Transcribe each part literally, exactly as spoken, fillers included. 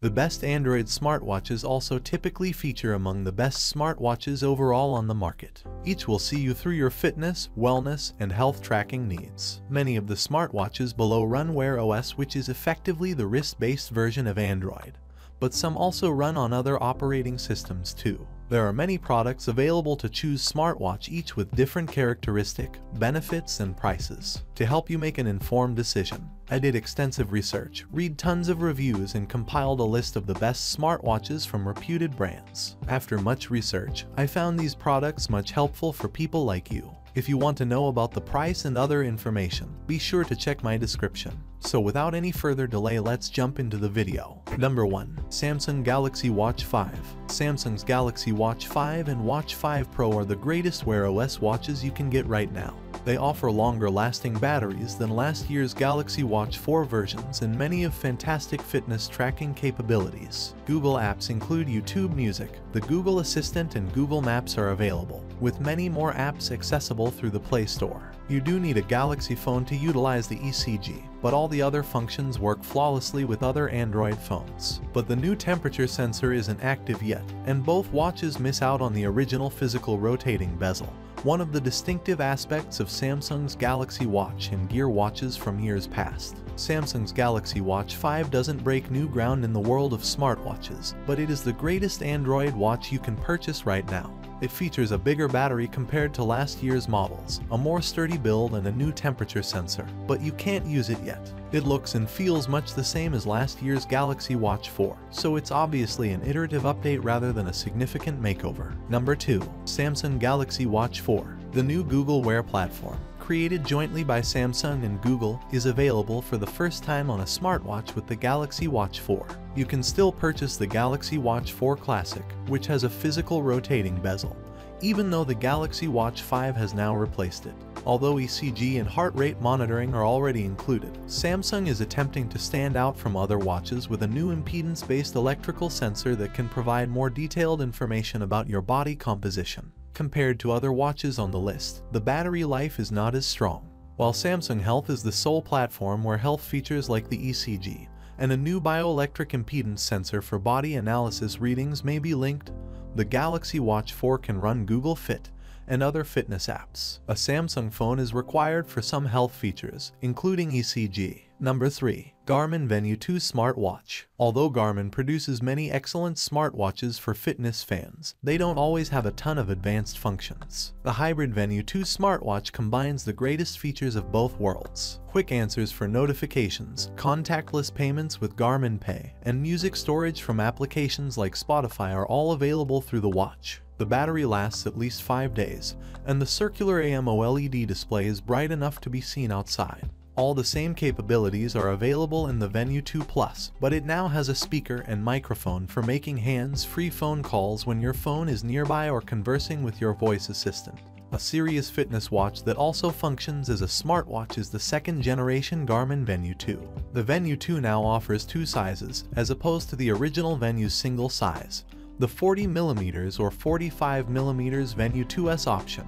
The best Android smartwatches also typically feature among the best smartwatches overall on the market. Each will see you through your fitness, wellness, and health tracking needs. Many of the smartwatches below run Wear O S, which is effectively the wrist-based version of Android, but some also run on other operating systems too. There are many products available to choose smartwatch, each with different characteristics, benefits, and prices, to help you make an informed decision. I did extensive research, read tons of reviews, and compiled a list of the best smartwatches from reputed brands. After much research, I found these products much helpful for people like you. If you want to know about the price and other information, be sure to check my description. So without any further delay, let's jump into the video. Number one. Samsung Galaxy Watch five. Samsung's Galaxy Watch five and Watch five Pro are the greatest Wear O S watches you can get right now. They offer longer-lasting batteries than last year's Galaxy Watch four versions and many of fantastic fitness tracking capabilities. Google apps include YouTube Music, the Google Assistant, and Google Maps are available, with many more apps accessible through the Play Store. You do need a Galaxy phone to utilize the E C G, but all the other functions work flawlessly with other Android phones. But the new temperature sensor isn't active yet, and both watches miss out on the original physical rotating bezel, one of the distinctive aspects of Samsung's Galaxy Watch and Gear watches from years past. Samsung's Galaxy Watch five doesn't break new ground in the world of smartwatches, but it is the greatest Android watch you can purchase right now. It features a bigger battery compared to last year's models, a more sturdy build, and a new temperature sensor, but you can't use it yet. It looks and feels much the same as last year's Galaxy Watch four, so it's obviously an iterative update rather than a significant makeover. Number two. Samsung Galaxy Watch four. The new Google Wear platform, created jointly by Samsung and Google, is available for the first time on a smartwatch with the Galaxy Watch four. You can still purchase the Galaxy Watch four Classic, which has a physical rotating bezel, even though the Galaxy Watch five has now replaced it. Although E C G and heart rate monitoring are already included, Samsung is attempting to stand out from other watches with a new impedance-based electrical sensor that can provide more detailed information about your body composition. Compared to other watches on the list, the battery life is not as strong. While Samsung Health is the sole platform where health features like the E C G and a new bioelectric impedance sensor for body analysis readings may be linked, the Galaxy Watch four can run Google Fit and other fitness apps. A Samsung phone is required for some health features, including E C G. Number three. Garmin Venu two Smartwatch. Although Garmin produces many excellent smartwatches for fitness fans, they don't always have a ton of advanced functions. The hybrid Venu two smartwatch combines the greatest features of both worlds: quick answers for notifications, contactless payments with Garmin Pay, and music storage from applications like Spotify are all available through the watch. The battery lasts at least five days, and the circular AMOLED display is bright enough to be seen outside. All the same capabilities are available in the Venu two Plus, but it now has a speaker and microphone for making hands-free phone calls when your phone is nearby or conversing with your voice assistant. A serious fitness watch that also functions as a smartwatch is the second-generation Garmin Venu two. The Venu two now offers two sizes, as opposed to the original Venu's single size, the forty millimeter or forty-five millimeter Venu two S option,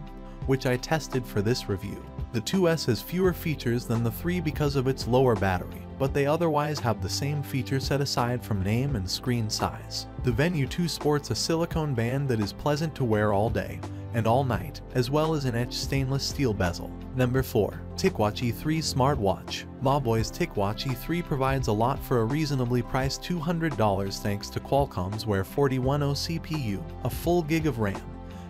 which I tested for this review. The two S has fewer features than the three because of its lower battery, but they otherwise have the same feature set aside from name and screen size. The Venu two sports a silicone band that is pleasant to wear all day and all night, as well as an etched stainless steel bezel. Number four. TicWatch E three Smartwatch. Mobvoi's TicWatch E three provides a lot for a reasonably priced two hundred dollars thanks to Qualcomm's Wear four ten C P U, a full gig of RAM,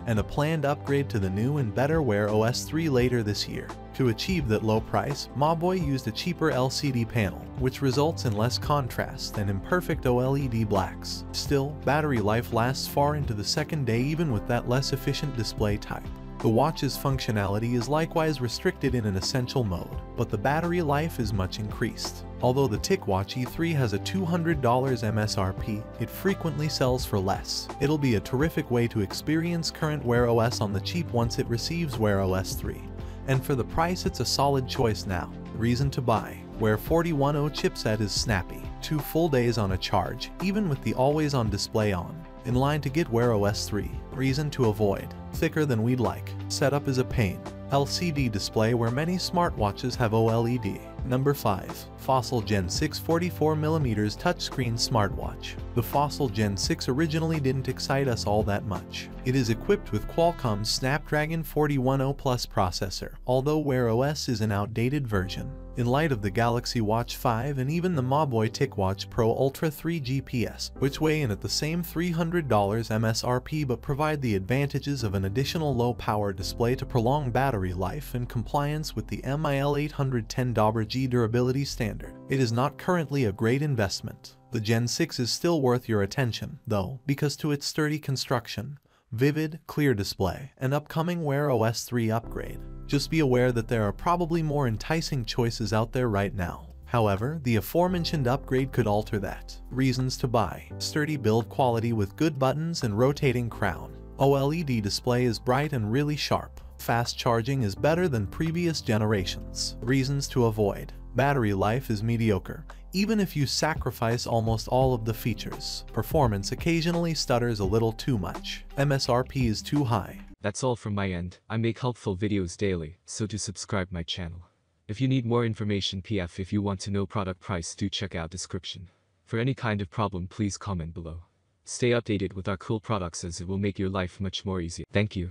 and a planned upgrade to the new and better Wear O S three later this year. To achieve that low price, Mobvoi used a cheaper L C D panel, which results in less contrast and imperfect OLED blacks. Still, battery life lasts far into the second day even with that less efficient display type. The watch's functionality is likewise restricted in an essential mode, but the battery life is much increased. Although the TicWatch E three has a two hundred dollars M S R P, it frequently sells for less. It'll be a terrific way to experience current Wear O S on the cheap once it receives Wear O S three, and for the price it's a solid choice now. Reason to buy. Wear four ten chipset is snappy. Two full days on a charge, even with the always-on display on. In line to get Wear O S three. Reason to avoid. Thicker than we'd like. Setup is a pain. L C D display where many smartwatches have OLED. Number five. Fossil Gen six forty-four millimeter touchscreen smartwatch. The Fossil Gen six originally didn't excite us all that much. It is equipped with Qualcomm's Snapdragon four ten Plus processor, although Wear O S is an outdated version. In light of the Galaxy Watch five and even the Mobvoi TicWatch Pro Ultra three G P S, which weigh in at the same three hundred dollars M S R P but provide the advantages of an additional low-power display to prolong battery life and compliance with the M I L eight ten G durability standard, it is not currently a great investment. The Gen six is still worth your attention, though, because to its sturdy construction, vivid, clear display, and upcoming Wear O S three upgrade. Just be aware that there are probably more enticing choices out there right now. However, the aforementioned upgrade could alter that. Reasons to buy: sturdy build quality with good buttons and rotating crown. OLED display is bright and really sharp. Fast charging is better than previous generations. Reasons to avoid: battery life is mediocre, even if you sacrifice almost all of the features. Performance occasionally stutters a little too much. M S R P is too high. That's all from my end. I make helpful videos daily, so do subscribe my channel. If you need more information P F if you want to know product price, do check out description. For any kind of problem, please comment below. Stay updated with our cool products as it will make your life much more easier. Thank you.